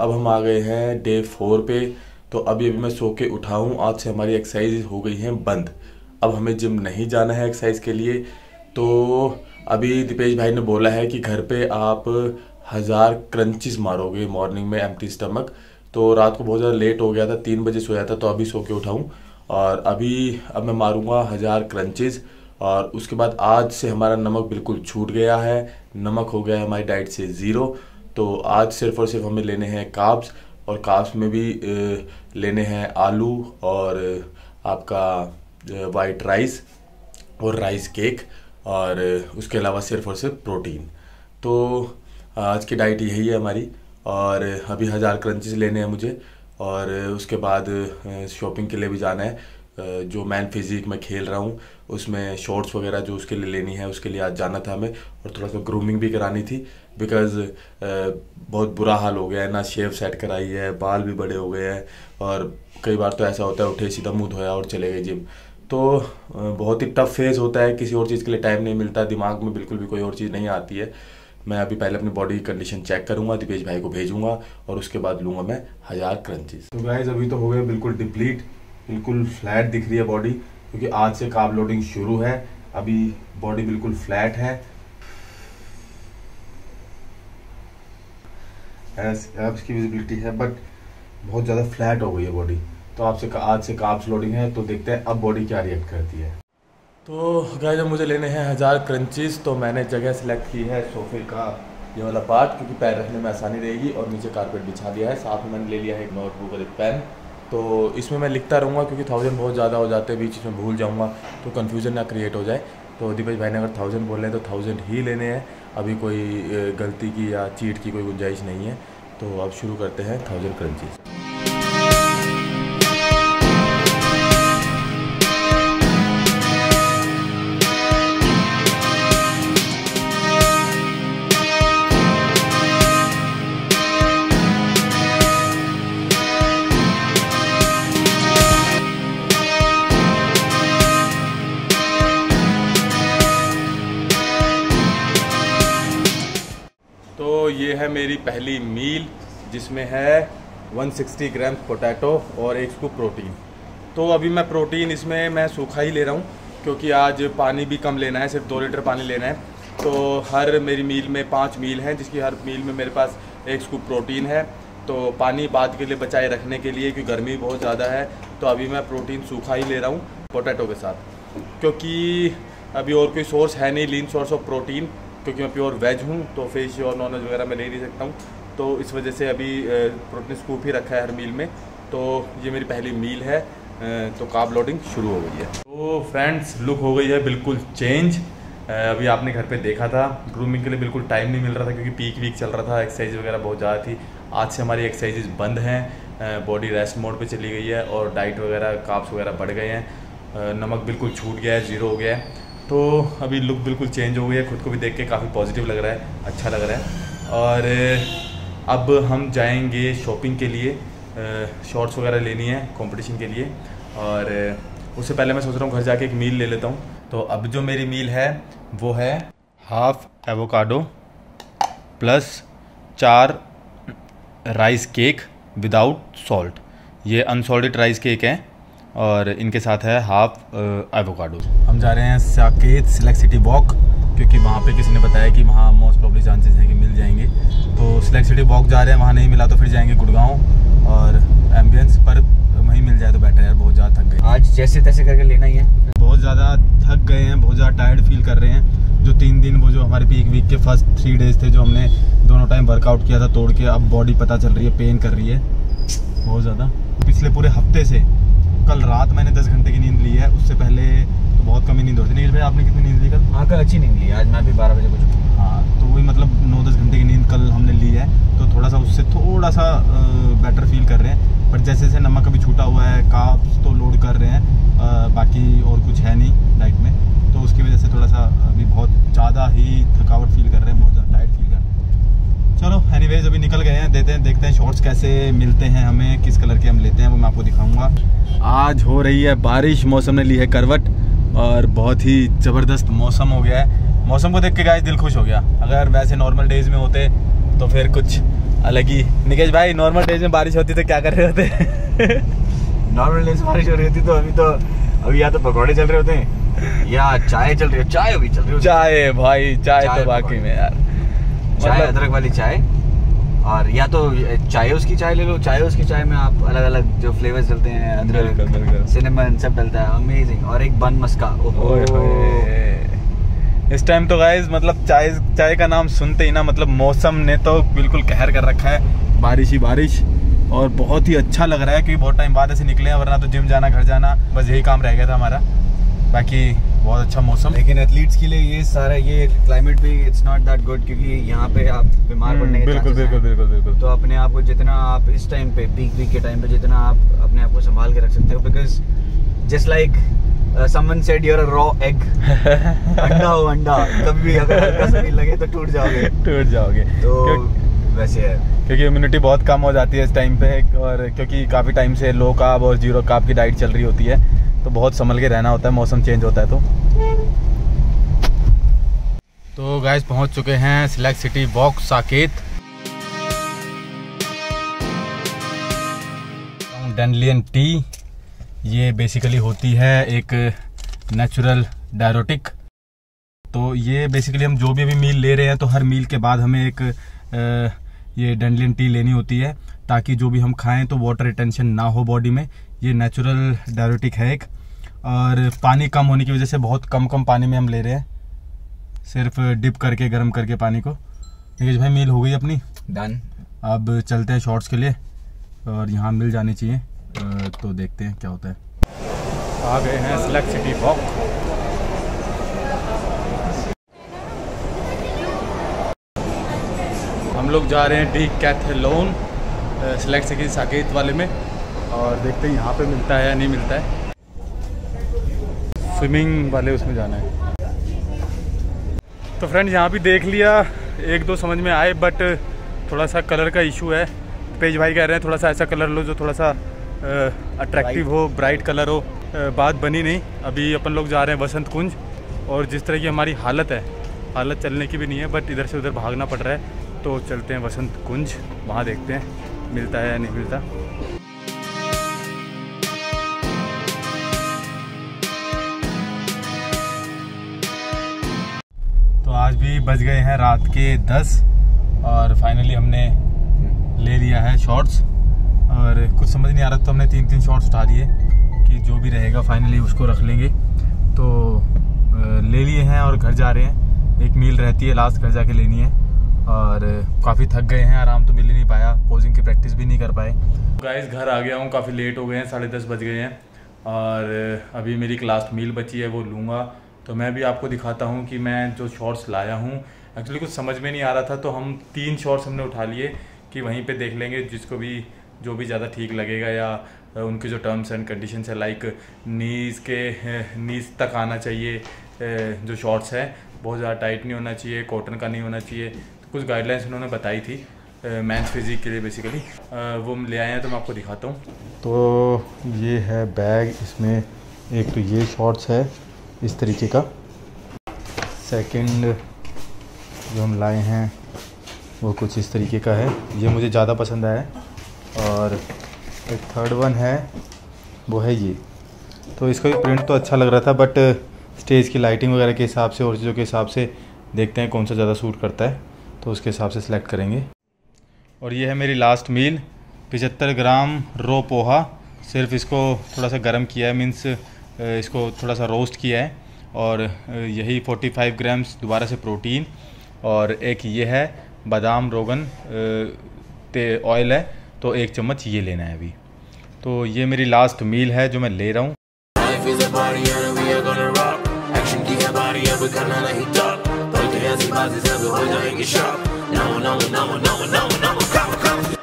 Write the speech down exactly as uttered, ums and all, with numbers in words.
अब हम आ गए हैं डे फोर पे। तो अभी अभी मैं सो के उठा हूँ। आज से हमारी एक्सरसाइज हो गई है बंद, अब हमें जिम नहीं जाना है एक्सरसाइज के लिए। तो अभी दीपेश भाई ने बोला है कि घर पे आप हज़ार क्रंचेस मारोगे मॉर्निंग में एम्प्टी स्टमक। तो रात को बहुत ज़्यादा लेट हो गया था, तीन बजे सोया था, तो अभी सो के उठा हूँ और अभी अब मैं मारूंगा हज़ार क्रंचेस। और उसके बाद आज से हमारा नमक बिल्कुल छूट गया है, नमक हो गया है हमारी डाइट से ज़ीरो। तो आज सिर्फ और सिर्फ हमें लेने हैं कार्ब्स, और कार्ब्स में भी लेने हैं आलू और आपका वाइट राइस और राइस केक, और उसके अलावा सिर्फ और सिर्फ प्रोटीन। तो आज की डाइट यही है हमारी। और अभी हज़ार क्रंचेस लेने हैं मुझे, और उसके बाद शॉपिंग के लिए भी जाना है। जो मैन फिजिक में खेल रहा हूँ उसमें शॉर्ट्स वगैरह जो उसके लिए लेनी है, उसके लिए आज जाना था हमें। और थोड़ा सा ग्रूमिंग भी करानी थी, बिकॉज़ बहुत बुरा हाल हो गया है ना, शेव सेट कराई है, बाल भी बड़े हो गए हैं, और कई बार तो ऐसा होता है उठे सीधा मुँह धोया और चले गए जिम। तो बहुत ही टफ फेज़ होता है, किसी और चीज़ के लिए टाइम नहीं मिलता, दिमाग में बिल्कुल भी कोई और चीज़ नहीं आती है। मैं अभी पहले अपनी बॉडी की कंडीशन चेक करूंगा, दीपेश भाई को भेजूंगा, और उसके बाद लूंगा मैं हज़ार क्रंचेस। तो गाइस अभी तो हो गए बिल्कुल डिप्लीट, बिल्कुल फ्लैट दिख रही है बॉडी, क्योंकि आज से कार्ब लोडिंग शुरू है। अभी बॉडी बिल्कुल फ्लैट है। एब्स की विजिबिलिटी है बट बहुत ज़्यादा फ्लैट हो गई है बॉडी। तो आपसे आज से कार्ब्स लोडिंग है, तो देखते हैं अब बॉडी क्या रिएक्ट करती है। तो गाइस मुझे लेने हैं हज़ार क्रंचेस। तो मैंने जगह सेलेक्ट की है सोफे का ये वाला पार्ट, क्योंकि पैर रखने में आसानी रहेगी, और नीचे कारपेट बिछा दिया है। साथ में मैंने ले लिया है एक नोटबुक और एक पेन। तो इसमें मैं लिखता रहूँगा, क्योंकि थाउजेंड बहुत ज़्यादा हो जाते हैं, बीच में भूल जाऊँगा, तो कन्फ्यूजन ना क्रिएट हो जाए। तो दीपेश भाई ने अगर थाउजेंड बोले हैं तो थाउजेंड ही लेने हैं, अभी कोई गलती की या चीट की कोई गुंजाइश नहीं है। तो अब शुरू करते हैं थाउजेंड क्रंचेस। ये है मेरी पहली मील, जिसमें है एक सौ साठ ग्राम पोटैटो और एक स्कूप प्रोटीन। तो अभी मैं प्रोटीन इसमें मैं सूखा ही ले रहा हूँ, क्योंकि आज पानी भी कम लेना है, सिर्फ दो लीटर पानी लेना है। तो हर मेरी मील में पांच मील हैं, जिसकी हर मील में मेरे पास एक स्कूप प्रोटीन है। तो पानी बाद के लिए बचाए रखने के लिए, क्योंकि गर्मी बहुत ज़्यादा है। तो अभी मैं प्रोटीन सूखा ही ले रहा हूँ पोटैटो के साथ, क्योंकि अभी और कोई सोर्स है नहीं लीन सोर्स ऑफ प्रोटीन, क्योंकि मैं प्योर वेज हूँ। तो फिश और नॉन वेज वगैरह मैं ले नहीं सकता हूँ, तो इस वजह से अभी प्रोटीन स्कूप ही रखा है हर मील में। तो ये मेरी पहली मील है, तो कार्ब लोडिंग शुरू हो गई है। तो फ्रेंड्स लुक हो गई है बिल्कुल चेंज। अभी आपने घर पे देखा था, ग्रूमिंग के लिए बिल्कुल टाइम नहीं मिल रहा था, क्योंकि पीक वीक चल रहा था, एक्सरसाइज वगैरह बहुत ज़्यादा थी। आज से हमारी एक्सरसाइजेज बंद हैं, बॉडी रेस्ट मोड पे चली गई है, और डाइट वगैरह कार्ब्स वगैरह बढ़ गए हैं, नमक बिल्कुल छूट गया है, जीरो हो गया है। तो अभी लुक बिल्कुल चेंज हो गई है, खुद को भी देख के काफ़ी पॉजिटिव लग रहा है, अच्छा लग रहा है। और अब हम जाएंगे शॉपिंग के लिए, शॉर्ट्स वगैरह लेनी है कंपटीशन के लिए। और उससे पहले मैं सोच रहा हूँ घर जाके एक मील ले लेता हूँ। तो अब जो मेरी मील है वो है हाफ एवोकाडो प्लस चार राइस केक विदाउट सॉल्ट। ये अनसॉल्टेड राइस केक है, और इनके साथ है हाफ एवोकाडो। हम जा रहे हैं साकेत सिलेक्ट सिटी वॉक, क्योंकि वहाँ पे किसी ने बताया कि वहाँ मोस्ट प्रॉब्ली चांसेस हैं कि मिल जाएंगे। तो सिलेक्ट सिटी वॉक जा रहे हैं, वहाँ नहीं मिला तो फिर जाएंगे गुड़गांव और एम्बियंस, पर वहीं मिल जाए तो बेटर यार। बहुत ज़्यादा थक गए, आज जैसे तैसे करके लेना ही है। बहुत ज़्यादा थक गए हैं, बहुत ज़्यादा टायर्ड फील कर रहे हैं। जो तीन दिन वो जो हमारे पीक वीक के फर्स्ट थ्री डेज थे, जो हमने दोनों टाइम वर्कआउट किया था तोड़ के, अब बॉडी पता चल रही है पेन कर रही है बहुत ज़्यादा। पिछले पूरे हफ्ते से कल रात मैंने दस घंटे की नींद ली है, उससे पहले तो बहुत कमी नींद होती है। निखिल भाई आपने कितनी नींद ली कल? हाँ कल अच्छी नींद ली, आज मैं भी बारह बजे बचूँ। हाँ तो वही मतलब नौ दस घंटे की नींद कल हमने ली है, तो थोड़ा सा उससे थोड़ा सा बेटर फील कर रहे हैं। पर जैसे जैसे नमक अभी छूटा हुआ है, कार्ब्स तो लोड कर रहे हैं, आ, बाकी और कुछ है नहीं डाइट में, तो उसकी वजह से थोड़ा सा अभी बहुत ज़्यादा ही थकावट फील कर रहे हैं, बहुत ज़्यादा टायर्ड फील कर रहे हैं। चलो एनीवेज अभी निकल गए हैं, देते हैं देखते हैं शॉर्ट्स कैसे मिलते हैं हमें, किस कलर के हम लेते हैं, वो मैं आपको दिखाऊँगा। आज हो रही है बारिश, मौसम ने ली है करवट, और बहुत ही ज़बरदस्त मौसम हो गया है। मौसम को देख के गाइस दिल खुश हो गया। अगर वैसे नॉर्मल डेज़ में होते तो फिर कुछ अलग ही। निकेश भाई, नॉर्मल डेज में बारिश होती तो क्या कर रहे होते? नॉर्मल डेज में बारिश हो रही होती तो अभी तो अभी या तो पकौड़े चल रहे होते हैं या चाय चल रही हो। चाय अभी चल रही हो, चाय भाई, चाय, चाय तो बाकी में यार, चाय अदरक वाली चाय। और या तो चाय उसकी चाय ले लो, चाय उसकी चाय में आप अलग अलग जो फ्लेवर्स चलते हैं, अदरक सिनेमन सब डलता है, अमेजिंग। और एक बन मस्का। इस टाइम तो गाइस मतलब चाय चाय का नाम सुनते ही ना मतलब मौसम ने तो बिल्कुल कहर कर रखा है, बारिश ही बारिश। और बहुत ही अच्छा लग रहा है क्योंकि बहुत टाइम बाद ऐसे निकले हैं, वरना तो जिम जाना, घर जाना, बस यही काम रह गया था हमारा। बाकी बहुत अच्छा मौसम, लेकिन एथलीट्स के लिए ये सारा ये क्लाइमेट भी इट्स नॉट दैट गुड, क्योंकि यहाँ पे आप बीमार पड़ने के बिल्कुल बिल्कुल बिल्कुल बिल्कुल तो अपने आप को जितना आप इस टाइम पे पीक वीक के टाइम पे जितना आप अपने आप को संभाल के रख सकते हो, because just like someone said you're a raw egg, अंडा हो अंडा, कभी भी अगर हल्का सा हिल लगे तो टूट जाओगे टूट जाओगे तो वैसे है, क्योंकि इम्यूनिटी बहुत कम हो जाती है इस टाइम पे। और क्योंकि काफ़ी टाइम से लो कार्ब और जीरो कार्ब की डाइट चल रही होती है, तो बहुत संभल के रहना होता है, मौसम चेंज होता है। तो तो गाइस पहुंच चुके हैं select city walk Saket. Dandelion tea, ये बेसिकली होती है एक नेचुरल डायरोटिक। तो ये बेसिकली हम जो भी अभी मील ले रहे हैं तो हर मील के बाद हमें एक ये डैंडलियन टी लेनी होती है, ताकि जो भी हम खाएं तो वाटर रिटेंशन ना हो बॉडी में। ये नेचुरल डायरोटिक है एक, और पानी कम होने की वजह से बहुत कम कम पानी में हम ले रहे हैं, सिर्फ डिप करके गर्म करके पानी को। ठीक है भाई, मील हो गई अपनी डन, अब चलते हैं शॉर्ट्स के लिए, और यहाँ मिल जानी चाहिए, तो देखते हैं क्या होता है। आ गए हैं सिलेक्ट सिटी वॉक। हम लोग जा रहे हैं डी कैथलोन सिलेक्ट सिटी साकेत वाले में, और देखते हैं यहाँ पे मिलता है या नहीं मिलता है। स्विमिंग वाले उसमें जाना है। तो फ्रेंड यहाँ भी देख लिया, एक दो समझ में आए, बट थोड़ा सा कलर का इशू है। पेज भाई कह रहे हैं थोड़ा सा ऐसा कलर लो जो थोड़ा सा अट्रैक्टिव हो, ब्राइट कलर हो। बात बनी नहीं। अभी अपन लोग जा रहे हैं वसंत कुंज, और जिस तरह की हमारी हालत है, हालत चलने की भी नहीं है, बट इधर से उधर भागना पड़ रहा है। तो चलते हैं वसंत कुंज, वहाँ देखते हैं मिलता है या नहीं मिलता। तो आज भी बज गए हैं रात के दस, और फाइनली हमने ले लिया है शॉर्ट्स। और कुछ समझ नहीं आ रहा तो हमने तीन तीन शॉट्स उठा दिए कि जो भी रहेगा फाइनली उसको रख लेंगे। तो ले लिए हैं और घर जा रहे हैं। एक मील रहती है लास्ट, घर जाके लेनी है। और काफ़ी थक गए हैं, आराम तो मिल ही नहीं पाया, पोजिंग की प्रैक्टिस भी नहीं कर पाए। गाइस घर आ गया हूँ, काफ़ी लेट हो गए हैं, साढ़े दस बज गए हैं, और अभी मेरी एक लास्ट मील बची है, वो लूँगा। तो मैं भी आपको दिखाता हूँ कि मैं जो शॉर्ट्स लाया हूँ, एक्चुअली कुछ समझ में नहीं आ रहा था, तो हम तीन शॉर्ट्स हमने उठा लिए कि वहीं पर देख लेंगे जिसको भी जो भी ज़्यादा ठीक लगेगा, या उनके जो टर्म्स एंड कंडीशन है, लाइक नीज़ के नीज़ तक आना चाहिए जो शॉर्ट्स है, बहुत ज़्यादा टाइट नहीं होना चाहिए, कॉटन का नहीं होना चाहिए। तो कुछ गाइडलाइंस उन्होंने बताई थी मेंस फिजिक के लिए बेसिकली, वो हम ले आए हैं, तो मैं आपको दिखाता हूँ। तो ये है बैग, इसमें एक तो ये शॉर्ट्स है इस तरीके का, सेकेंड जो हम लाए हैं वो कुछ इस तरीके का है, ये मुझे ज़्यादा पसंद आया है। और एक थर्ड वन है वो है ये, तो इसका भी प्रिंट तो अच्छा लग रहा था, बट स्टेज की लाइटिंग वगैरह के हिसाब से और चीज़ों के हिसाब से देखते हैं कौन सा ज़्यादा सूट करता है, तो उसके हिसाब से सिलेक्ट करेंगे। और ये है मेरी लास्ट मील, पचहत्तर ग्राम रो पोहा। सिर्फ इसको थोड़ा सा गर्म किया है, मीन्स इसको थोड़ा सा रोस्ट किया है, और यही पैंतालीस ग्राम्स दोबारा से प्रोटीन। और एक ये है बादाम रोगन तेल ऑयल है, तो एक चम्मच ये लेना है अभी। तो ये मेरी लास्ट मील है जो मैं ले रहा हूँ।